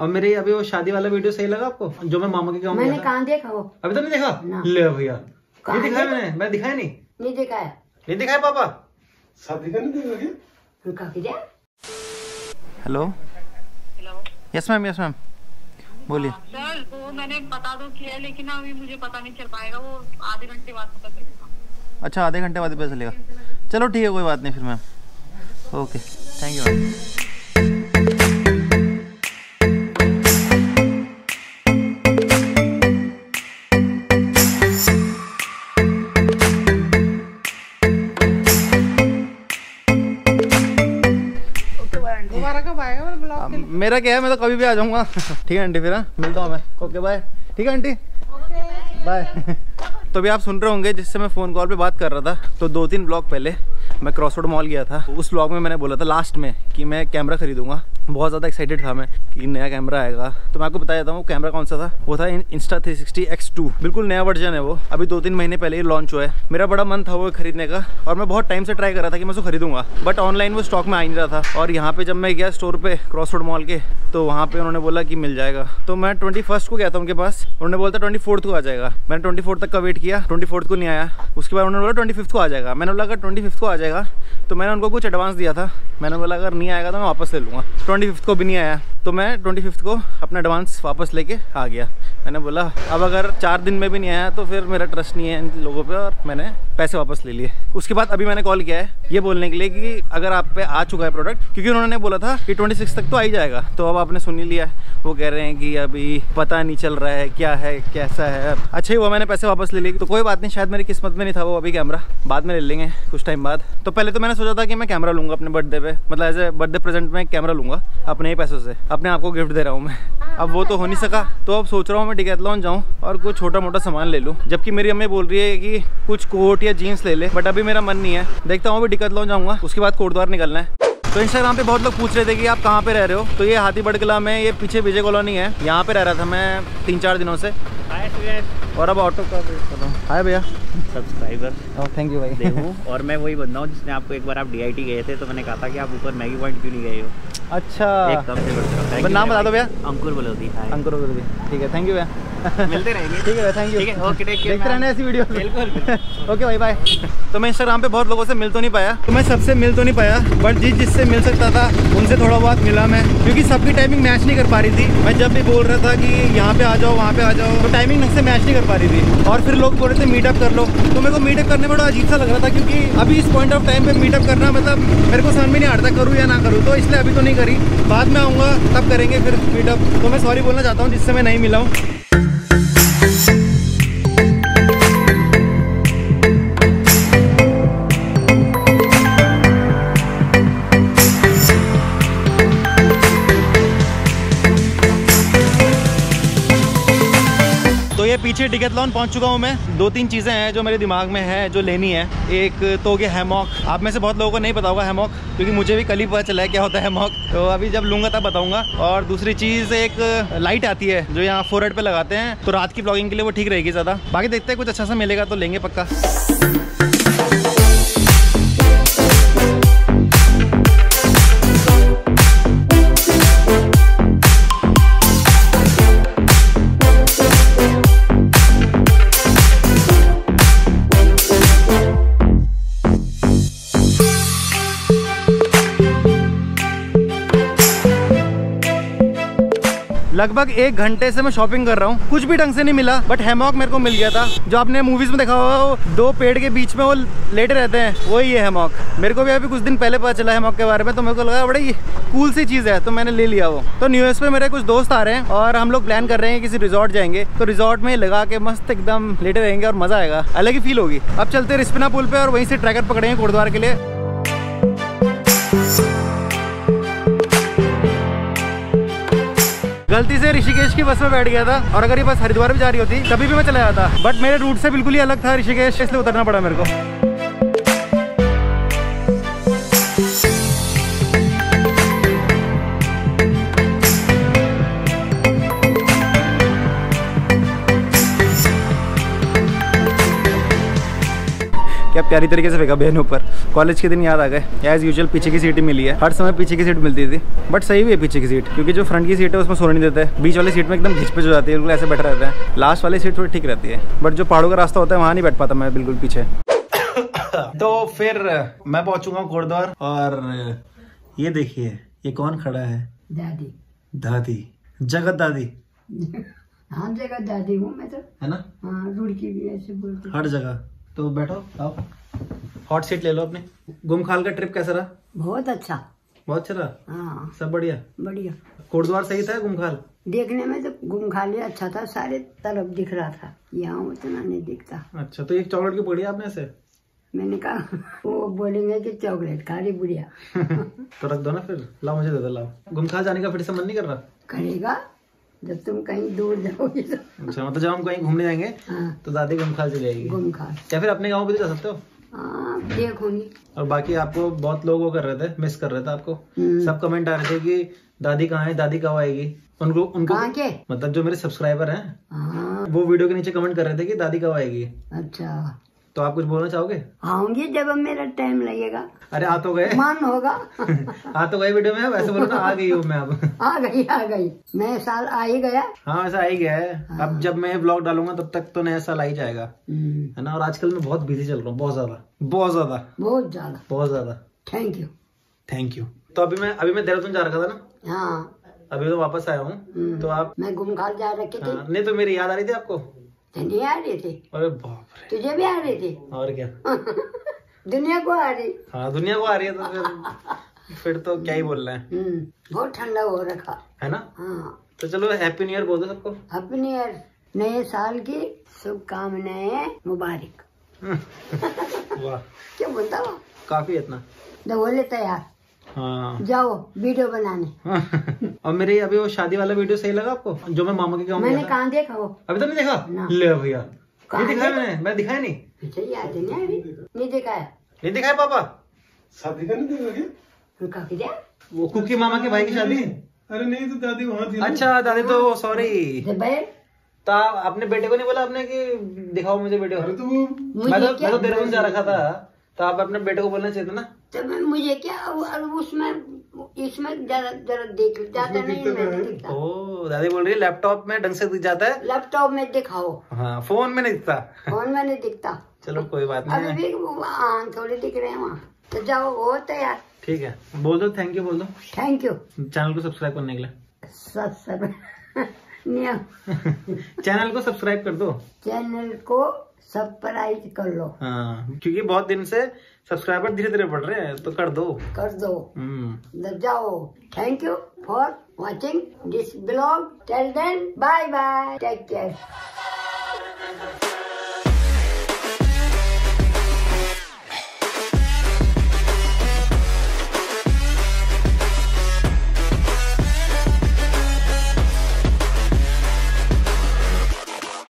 और मेरे अभी वो शादी वाला वीडियो सही लगा आपको जो मैं मामा के गाँव में? मैंने कहाँ देखा वो? अभी तो नहीं देखा? ले भैया ये दिखाया मैंने दिखाया नहीं दिखाया नहीं दिखाया पापा सब दिखा नहीं देखा। हेलो यस मैम बोलिए। सर वो मैंने बता दो किया लेकिन अभी मुझे पता नहीं चल पाएगा, वो आधे घंटे बाद पता चलेगा। अच्छा आधे घंटे बाद पता चलेगा, चलो ठीक है कोई बात नहीं फिर ma'am. Okay thank you ma'am. मेरा क्या है मैं तो कभी भी आ जाऊंगा। ठीक है आंटी फिर मिलता हूँ मैं। Okay bye. ठीक है आंटी बाय। तो भी आप सुन रहे होंगे जिससे मैं फ़ोन कॉल पे बात कर रहा था, तो 2-3 ब्लॉग पहले मैं क्रॉस रोड मॉल गया था। उस ब्लॉग में मैंने बोला था लास्ट में कि मैं कैमरा खरीदूंगा, बहुत ज़्यादा एक्साइटेड था मैं कि नया कैमरा आएगा। तो मैं आपको बता देता हूँ कैमरा कौन सा था, वो था इंस्टा 360 X2, बिल्कुल नया वर्जन है वो, अभी 2-3 महीने पहले ही लॉन्च हुआ है। मेरा बड़ा मन था वो खरीदने का और मैं बहुत टाइम से ट्राई कर रहा था कि मैं उसको खरीदूंगा, बट ऑनलाइन वो स्टॉक में आ नहीं रहा था। और यहाँ पर जब मैं गया स्टोर पर क्रॉस रोड मॉल के, तो वहाँ पर उन्होंने बोला कि मिल जाएगा। तो मैं 21 को गया था उनके पास, उन्होंने बोला था 24 को आ जाएगा। मैंने 24 तक का वेट किया, 24 को नहीं आया। उसके बाद उन्होंने बोला 25 को आ जाएगा। मैंने बोला अगर 25 को आ जाएगा तो मैंने उनको कुछ एडवांस दिया था, मैंने बोला अगर नहीं आएगा तो मैं वापस ले लूँगा। 25 को भी नहीं आया तो मैं 25 को अपना एडवांस वापस लेके आ गया। मैंने बोला अब अगर 4 दिन में भी नहीं आया तो फिर मेरा ट्रस्ट नहीं है इन लोगों पे, और मैंने पैसे वापस ले लिए। उसके बाद अभी मैंने कॉल किया है ये बोलने के लिए कि अगर आप पे आ चुका है प्रोडक्ट, क्योंकि उन्होंने बोला था कि 26 तक तो आ ही जाएगा। तो अब आपने सुन ही लिया है, वो कह रहे हैं कि अभी पता नहीं चल रहा है क्या है कैसा है। अच्छा ही हुआ मैंने पैसे वापस ले लिए, तो कोई बात नहीं, शायद मेरी किस्मत में नहीं था वो अभी कैमरा, बाद में ले लेंगे कुछ टाइम बाद। तो पहले तो मैंने सोचा था कि मैं कैमरा लूँगा अपने बर्थडे पे, मतलब एज ए बर्थडे प्रेजेंट में कैमरा लूँगा अपने ही पैसों से, अपने आप को गिफ्ट दे रहा हूँ मैं। अब वो तो हो नहीं सका, तो अब सोच रहा हूँ मैं डेकैथलॉन जाऊँ और कुछ छोटा मोटा सामान ले लूँ। जबकि मेरी अम्मी बोल रही है कि कुछ कोट या जीन्स ले ले, बट अभी मेरा मन नहीं है, देखता हूँ अभी डेकैथलॉन जाऊँगा, उसके बाद कोटद्वार निकलना है। तो इंस्टाग्राम पे बहुत लोग पूछ रहे थे कि आप कहाँ पे रह रहे हो, तो ये हाथीबड़ किला में, ये पीछे विजय कॉलोनी है, यहाँ पे रह रहा था मैं 3-4 दिनों से। और अब ऑटो का वेट कर रहा हूँ। हाय भैया सब्सक्राइबर। थैंक यू भाई। देखो और मैं वही बंदा हूँ जिसने आपको एक बार आप DIT गए थे तो मैंने कहा था कि आप ऊपर मैगी पॉइंट क्यों नहीं गए हो। अच्छा नाम बता दो भैया। अंकुर बलोदी। अंकुर बलोदी ठीक है, थैंक यू भैया, मिलते रहेंगे। ठीक है थैंक यू, देखते रहना ऐसी वीडियो। बिल्कुल ओके भाई बाय। तो मैं इंस्टाग्राम पे बहुत लोगों से मिल तो नहीं पाया, तो मैं सबसे मिल तो नहीं पाया, बट जिससे मिल सकता था उनसे थोड़ा बहुत मिला मैं, क्योंकि सबकी टाइमिंग मैच नहीं कर पा रही थी। मैं जब भी बोल रहा था कि यहाँ पे आ जाओ वहाँ पे आ जाओ तो टाइमिंग से मैच नहीं कर पा रही थी। और फिर लोग बोल रहे थे मीटअप कर लो, तो मेरे को मीटअप करने में बड़ा अजीब सा लग रहा था, क्योंकि अभी इस पॉइंट ऑफ टाइम पे मीटअप करना मतलब मेरे को समझ में नहीं आ रहा था करूँ या ना करूँ, तो इसलिए अभी तो नहीं करी, बाद में आऊँगा तब करेंगे फिर मीटअप। तो मैं सॉरी बोलना चाहता हूँ जिससे मैं नहीं मिला हूँ। पीछे डेकैथलॉन पहुंच चुका हूं मैं। 2-3 चीज़ें हैं जो मेरे दिमाग में है जो लेनी है। एक तो ये हैमॉक, आप में से बहुत लोगों को नहीं पता होगा हैमॉक, क्योंकि मुझे भी कल ही पता चला है क्या होता है हैमॉक, तो अभी जब लूँगा तब बताऊँगा। और दूसरी चीज़ एक लाइट आती है जो यहाँ फोरहेड पे लगाते हैं, तो रात की ब्लॉगिंग के लिए वो ठीक रहेगी ज़्यादा। बाकी देखते हैं कुछ अच्छा सा मिलेगा तो लेंगे पक्का। लगभग 1 घंटे से मैं शॉपिंग कर रहा हूँ, कुछ भी ढंग से नहीं मिला, बट हैमॉक मेरे को मिल गया था। जो आपने मूवीज़ में देखा होगा वो 2 पेड़ के बीच में वो लेटे रहते हैं, वही है हैमॉक। मेरे को भी अभी कुछ दिन पहले पता चला हैमॉक के बारे में, तो मेरे को लगा बड़ी कूल सी चीज़ है, तो मैंने ले लिया वो। तो न्यू ईयर पे मेरे कुछ दोस्त आ रहे हैं और हम लोग प्लान कर रहे हैं किसी रिजॉर्ट जाएंगे, तो रिजॉर्ट में लगा के मस्त एकदम लेटे रहेंगे और मज़ा आएगा, अलग ही फील होगी। अब चलते हैं रिस्पिना पुल पर और वहीं से ट्रैकर पकड़ेंगे कोटद्वार के लिए। गलती से ऋषिकेश की बस में बैठ गया था, और अगर ये बस हरिद्वार भी जा रही होती तभी भी मैं चला जाता, बट मेरे रूट से बिल्कुल ही अलग था ऋषिकेश, इसलिए उतरना पड़ा मेरे को। प्यारी तरीके से फेंका बहनों पर। कॉलेज के दिन याद आ गए, एज यूजुअल पीछे की सीट ही मिली है, हर समय पीछे की सीट मिलती थी, बट सही भी है पीछे की सीट, क्योंकि जो फ्रंट की सीट है उसमें सोने नहीं देता है, बीच वाली सीट में एकदम घिचपिच हो जाती है, बिल्कुल ऐसे बैठा रहता है। लास्ट वाली सीट थोड़ी ठीक रहती है, बट जो पहाड़ों का रास्ता होता है वहाँ नहीं बैठ पाता मैं, बिल्कुल पीछे। तो फिर मैं पहुँचूंगा कोटद्वार, और ये देखिए ये कौन खड़ा है, दादी, दादी जगत दादी। हाँ जगह दादी हूँ मैं तो, है ना। हाँ रुड़की भी ऐसे बोलते हर जगह। तो बैठो, आओ हॉट सीट ले लो अपने। गुमखाल का ट्रिप कैसा रहा? बहुत अच्छा, बहुत अच्छा रहा। हाँ सब बढ़िया बढ़िया। कोटद्वार सही था गुमखाल देखने में? तो गुमखाल ही अच्छा था, सारे तरफ दिख रहा था, यहाँ उतना नहीं दिखता। अच्छा तो एक चॉकलेट की पकड़ी आपने ऐसे? मैंने कहा वो बोलेंगे कि चॉकलेट खा रही बुढ़िया। तो रख दो ना फिर, लाओ मुझे दे दो, लाओ। गुमखाल जाने का फिर से मन नहीं कर रहा? करेगा जब तुम कहीं दूर जाओगे तो। अच्छा मतलब जब हम कहीं घूमने जाएंगे तो दादी गुमखाल चली जाएगी। गुमखाल या फिर अपने गांव भी तो जा सकते हो। देखूंगी। और बाकी आपको बहुत लोग वो कर रहे थे, मिस कर रहे थे आपको, सब कमेंट आ रहे थे कि दादी कहाँ है, दादी कब आएगी। उनको उनको के? मतलब जो मेरे सब्सक्राइबर हैं वो वीडियो के नीचे कमेंट कर रहे थे कि दादी कब आएगी। अच्छा तो आप कुछ बोलना चाहोगे? आऊंगी जब मेरा टाइम लगेगा। अरे आ तो गए, मन होगा। आ तो गए वीडियो में, अब ऐसे बोलो ना आ गई हूँ मैं, अब आ गई आ गई, नया साल आ ही गया। हाँ ऐसा आ ही गया है। हाँ। अब जब मैं ब्लॉग डालूंगा तब तक तो नया साल आ ही जाएगा, है ना। और आजकल मैं बहुत बिजी चल रहा हूँ, बहुत ज्यादा बहुत ज्यादा बहुत ज्यादा बहुत ज्यादा। Thank you thank you. तो अभी मैं देहरादून जा रखा था ना। हाँ अभी तो वापस आया हूँ। तो आप? मैं गुमखाल जा रखी थी। नहीं तो मेरी याद आ रही थी आपको? नहीं आ रही थी। अरे बाप रे। तुझे भी आ रही थी। और क्या। दुनिया को आ रही। हाँ दुनिया को आ रही है तो फिर तो क्या ही बोलना है। बहुत ठंडा हो रखा है ना। हाँ तो चलो हैप्पी न्यू ईयर बोल दो सबको। हैप्पी न्यू ईयर, नए साल की शुभकामनाएं मुबारक। वाह क्या बोलता हूँ, काफी इतना बोले तैयार। हाँ जाओ वीडियो बनाने। और मेरे अभी वो शादी वाला वीडियो सही लगा आपको जो मैं मामा के गाँव? मैंने कहाँ देखा हो? अभी तो नहीं देखा? ले भैया नहीं दिखाया मैंने, मैं दिखाया नहीं। अच्छा याद नहीं, अभी नहीं दिखाया? नहीं दिखाया पापा? शादी का नहीं देखा क्या? वो कुकी मामा के भाई की शादी? अरे नहीं तो दादी वहाँ थी। अच्छा दादी तो सॉरी। तो अपने बेटे को नहीं बोला आपने की दिखाओ मुझे वीडियो? मैं तो देहरादून जा रखा था, तो आप अपने बेटे को बोलना चाहिए ना। तो मुझे क्या उसमें इसमें जरा देख जाता नहीं दिखता। ओ दादी बोल रही है लैपटॉप में ढंग से दिख जाता है। लैपटॉप में दिखाओ। हाँ फोन में नहीं दिखता। फोन में नहीं दिखता। चलो कोई बात नहीं। अभी भी थोड़े दिख रहे हैं वहाँ। तो जाओ वो तैयार। ठीक है बोल दो थैंक यू, बोल दो थैंक यू। चैनल को सब्सक्राइब करने के लिए चैनल को सब्सक्राइब कर दो, चैनल को सब्सक्राइब कर लो। हाँ क्योंकि बहुत दिन से सब्सक्राइबर धीरे धीरे बढ़ रहे हैं, तो कर दो कर दो। जाओ thank you for watching this blog, till then bye bye, take care.